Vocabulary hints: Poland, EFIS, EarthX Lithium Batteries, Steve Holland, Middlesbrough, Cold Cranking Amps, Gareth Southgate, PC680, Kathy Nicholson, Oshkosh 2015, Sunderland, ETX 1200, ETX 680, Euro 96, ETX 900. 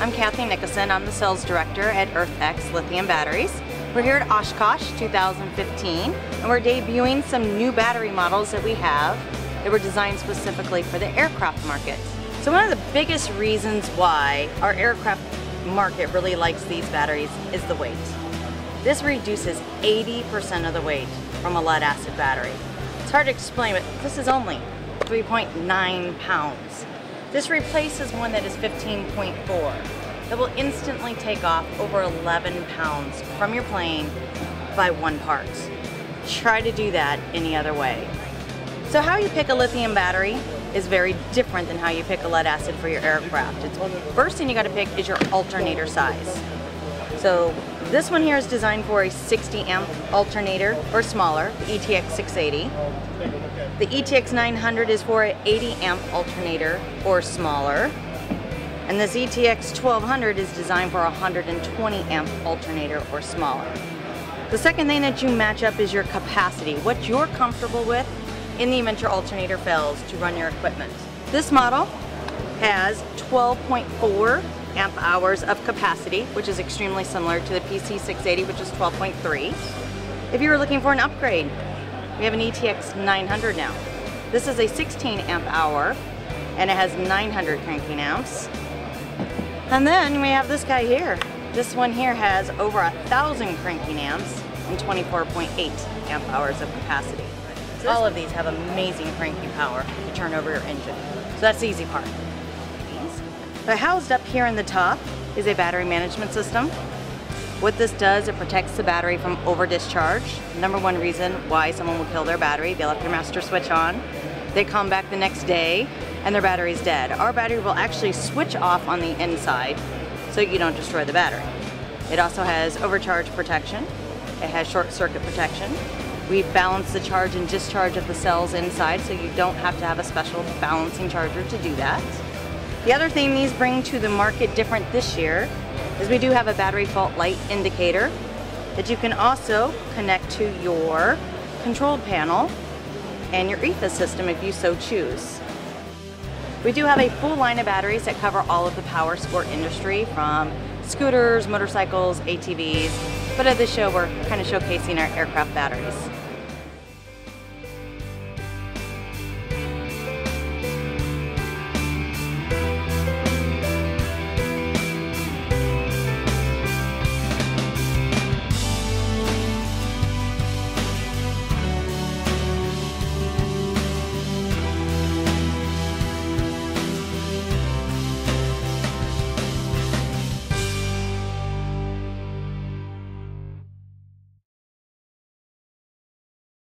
I'm Kathy Nicholson. I'm the sales director at EarthX Lithium Batteries. We're here at Oshkosh 2015, and we're debuting some new battery models that we have that were designed specifically for the aircraft market. So one of the biggest reasons why our aircraft market really likes these batteries is the weight. This reduces 80% of the weight from a lead-acid battery. It's hard to explain, but this is only 3.9 pounds. This replaces one that is 15.4. That will instantly take off over 11 pounds from your plane by one part. Try to do that any other way. So how you pick a lithium battery is very different than how you pick a lead acid for your aircraft. First thing you gotta pick is your alternator size. So this one here is designed for a 60 amp alternator or smaller, the ETX 680. The ETX 900 is for an 80 amp alternator or smaller. And this ETX 1200 is designed for a 120 amp alternator or smaller. The second thing that you match up is your capacity, what you're comfortable with in the event your alternator fails to run your equipment. This model has 12.4 amp hours of capacity, which is extremely similar to the PC680, which is 12.3. If you were looking for an upgrade, we have an ETX 900 now. This is a 16 amp hour, and it has 900 cranking amps. And then we have this guy here. This one here has over 1,000 cranking amps and 24.8 amp hours of capacity. All of these have amazing cranking power to turn over your engine. So that's the easy part. But housed up here in the top is a battery management system. What this does, it protects the battery from over discharge. Number one reason why someone will kill their battery, they left their master switch on. They come back the next day and their battery's dead. Our battery will actually switch off on the inside so you don't destroy the battery. It also has overcharge protection. It has short circuit protection. We balance the charge and discharge of the cells inside, so you don't have to have a special balancing charger to do that. The other thing these bring to the market different this year is we do have a battery fault light indicator that you can also connect to your control panel and your EFIS system if you so choose. We do have a full line of batteries that cover all of the power sport industry, from scooters, motorcycles, ATVs, but at the show we're kind of showcasing our aircraft batteries.